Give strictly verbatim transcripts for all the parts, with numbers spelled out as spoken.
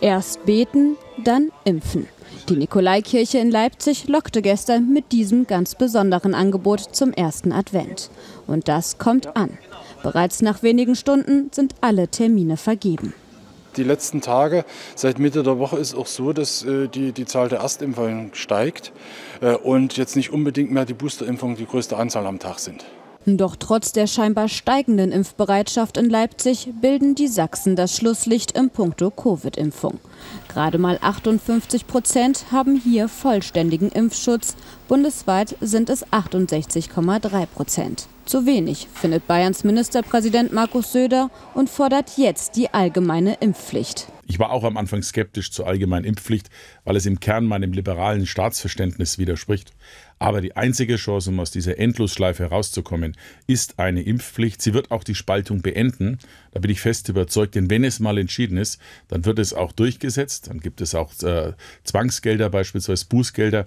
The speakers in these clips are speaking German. Erst beten, dann impfen. Die Nikolaikirche in Leipzig lockte gestern mit diesem ganz besonderen Angebot zum ersten Advent. Und das kommt an. Bereits nach wenigen Stunden sind alle Termine vergeben. Die letzten Tage, seit Mitte der Woche, ist auch so, dass äh, die, die Zahl der Erstimpfungen steigt äh, und jetzt nicht unbedingt mehr die Boosterimpfungen die größte Anzahl am Tag sind. Doch trotz der scheinbar steigenden Impfbereitschaft in Leipzig bilden die Sachsen das Schlusslicht im Punkto Covid-Impfung. Gerade mal achtundfünfzig Prozent haben hier vollständigen Impfschutz. Bundesweit sind es achtundsechzig Komma drei Prozent. Zu wenig, findet Bayerns Ministerpräsident Markus Söder und fordert jetzt die allgemeine Impfpflicht. Ich war auch am Anfang skeptisch zur allgemeinen Impfpflicht, weil es im Kern meinem liberalen Staatsverständnis widerspricht. Aber die einzige Chance, um aus dieser Endlosschleife herauszukommen, ist eine Impfpflicht. Sie wird auch die Spaltung beenden. Da bin ich fest überzeugt, denn wenn es mal entschieden ist, dann wird es auch durchgesetzt. Dann gibt es auch äh, Zwangsgelder, beispielsweise Bußgelder.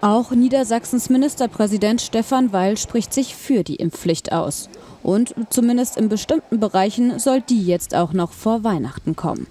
Auch Niedersachsens Ministerpräsident Stefan Weil spricht sich für die Impfpflicht aus. Und zumindest in bestimmten Bereichen soll die jetzt auch noch vor Weihnachten kommen.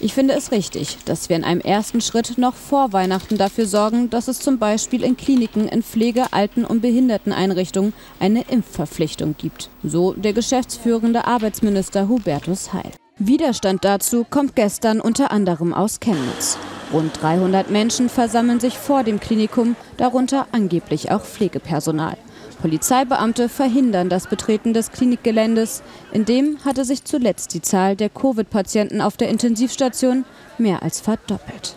Ich finde es richtig, dass wir in einem ersten Schritt noch vor Weihnachten dafür sorgen, dass es zum Beispiel in Kliniken, in Pflege-, Alten- und Behinderteneinrichtungen eine Impfverpflichtung gibt. So der geschäftsführende Arbeitsminister Hubertus Heil. Widerstand dazu kommt gestern unter anderem aus Chemnitz. Rund dreihundert Menschen versammeln sich vor dem Klinikum, darunter angeblich auch Pflegepersonal. Polizeibeamte verhindern das Betreten des Klinikgeländes. In dem hatte sich zuletzt die Zahl der Covid-Patienten auf der Intensivstation mehr als verdoppelt.